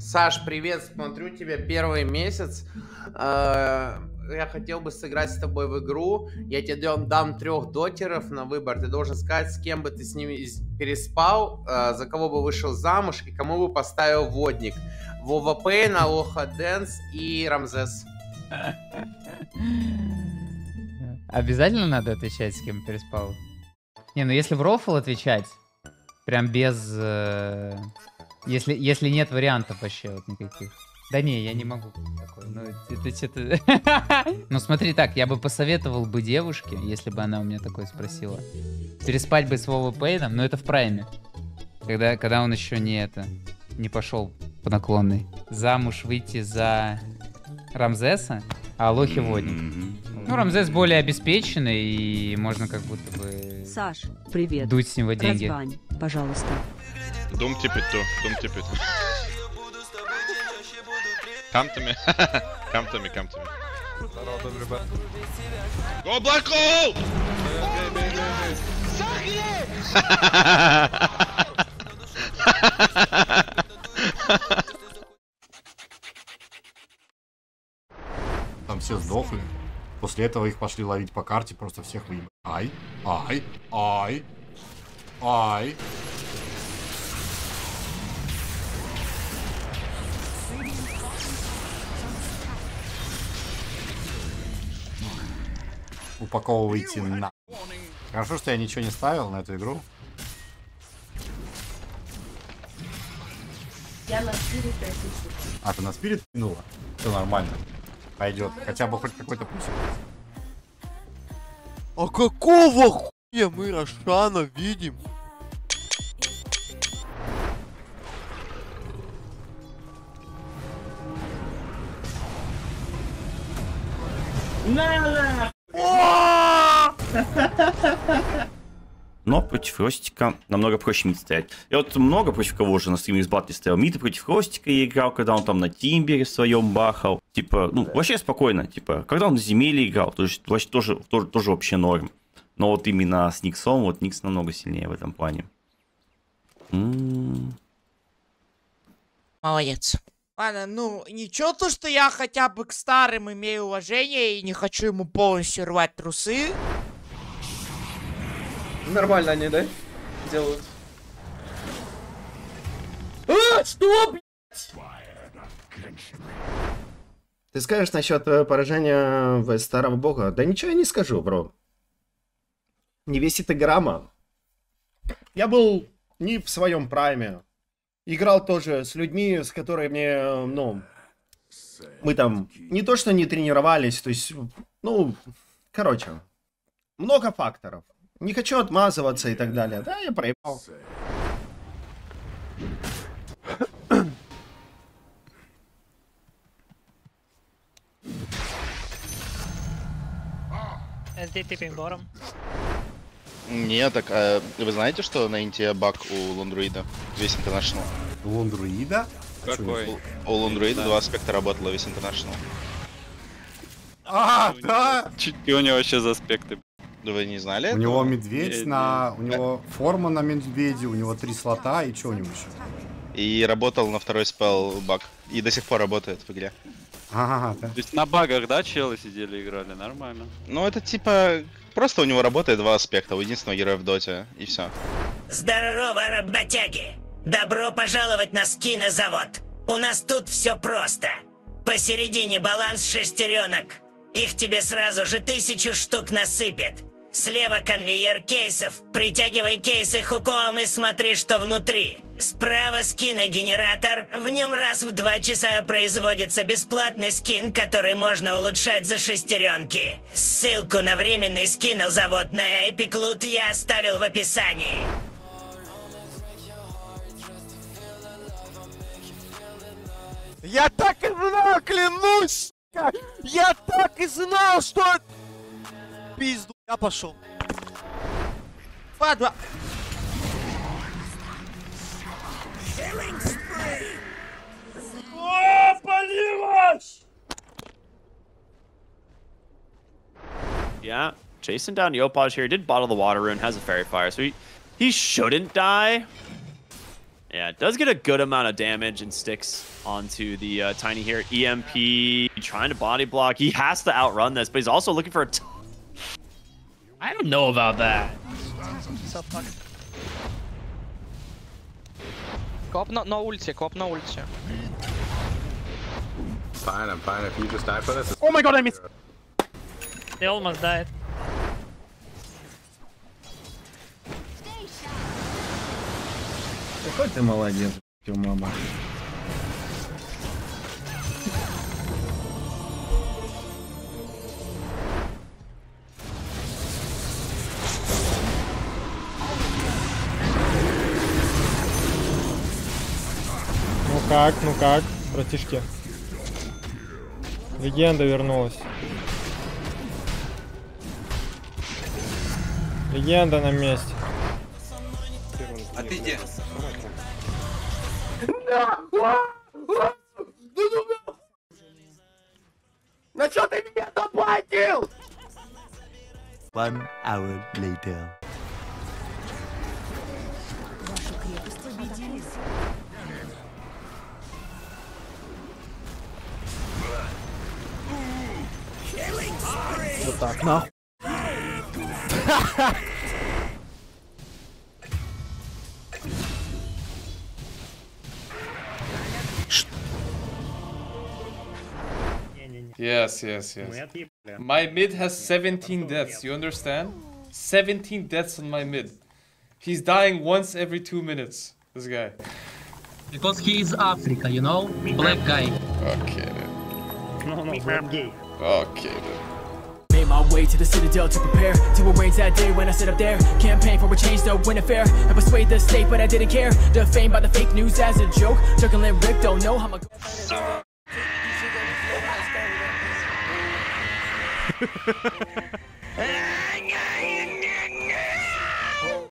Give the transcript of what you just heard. Саш, привет, смотрю тебя первый месяц. Я хотел бы сыграть с тобой в игру. Я тебе дам 3 дотеров на выбор. Ты должен сказать, с кем бы ты с ними переспал, за кого бы вышел замуж и кому бы поставил водник. Вова Пейн, Алоха Дэнс и Рамзес. Обязательно надо отвечать, с кем переспал? Не, ну если в рофл отвечать, прям без... Если нет вариантов вообще вот никаких. Да не, я не могу такой. Ну, ну смотри так, я бы посоветовал бы девушке, если бы она у меня такое спросила, переспать бы с Вовой Пейном, но это в прайме. Когда он еще не пошел по наклонной. Замуж выйти за Рамзеса, а Алохи водник. Ну, Рамзес более обеспеченный, и можно как будто бы... Саш, привет. Дуть с него деньги. Разбань, пожалуйста. Дом типит. Камтами. Здорово, добрый бат. Облаков! Сохни! Там все сдохли. После этого их пошли ловить по карте, просто всех выебали. Ай. Упаковывайте на... Хорошо, что я ничего не ставил на эту игру. Я на спирит. А, ты на спирит кинула? Все нормально. Пойдет. Хотя бы хоть какой-то пусик. А какого хуя мы Рошана видим? На! Но против Ростика намного проще мид стоять. Я вот много против кого же на стриме из батли стоял. Мид против Ростика я играл, когда он там на Тимбере своем бахал. Типа, ну, вообще спокойно. Типа, когда он на земле играл, то есть вообще тоже вообще норм. Но вот именно с Никсом, вот Никс намного сильнее в этом плане. Молодец. Ладно, ну, ничего то, что я хотя бы к старым имею уважение и не хочу ему полностью рвать трусы. Нормально они, да? Делают. А, что, блядь? Ты скажешь насчет поражения в старого бога? Да ничего я не скажу, бро. Не весит и грамма. Я был не в своем прайме. Играл тоже с людьми, с которыми, ну, мы там не то что не тренировались, то есть, ну, короче, много факторов. Не хочу отмазываться и так далее. Да, я проебал. Не, так, вы знаете, что на инте баг у Лон Друида? Весь International. У Лон Друида? Какой? У Лон Друида 2 аспекта работало, весь International. А, да! Чуть ли у него вообще за аспекты. Вы не знали? У него медведь на... У него форма на медведе, у него 3 слота и что у него еще. И работал на второй спел баг. И до сих пор работает в игре. Ага, да. То есть на багах, да, челы сидели играли? Нормально. Ну, это типа... Просто у него работает 2 аспекта, у единственного героя в доте, и все. Здорово, работяги! Добро пожаловать на скинозавод! У нас тут все просто. Посередине баланс шестеренок. Их тебе сразу же 1000 штук насыпет. Слева конвейер кейсов, притягивай кейсы хуком и смотри, что внутри. Справа скиногенератор, в нем раз в 2 часа производится бесплатный скин, который можно улучшать за шестеренки. Ссылку на временный скинозавод на Epic Loot я оставил в описании. Я так и знал, клянусь! Я так и знал, что... Пизду, я пошел. 2-2. О, понимаешь? Yeah, chasing down Yopaj here. He did bottle the water rune, has a fairy fire, so he shouldn't die. Yeah, it does get a good amount of damage and sticks onto the Tiny here. EMP, trying to body block. He has to outrun this, but he's also looking for a... I don't know about that. Co-op no ulti, co-op no ulti. Fine, I'm fine. If you just die for this... Oh my god, I missed! They almost died. Какой ты молодец, мама. Ну как, братишки? Легенда вернулась. Легенда на месте. А ты где? На что ты меня заплатил? 1 hour later. Вот так, нахуй. Yes, yes, yes. My mid has 17 deaths, you understand? 17 deaths on my mid. He's dying once every 2 minutes, this guy. Because he is Africa, you know? Black guy. Okay, dude. No, I'm gay. Okay, dude. Made my way to the citadel to prepare to arrange that day when I sit up there. Campaign for a change, no win affair. I persuade the state, but I didn't care. Defamed by the fake news as a joke. Juggling Rick, don't know how my...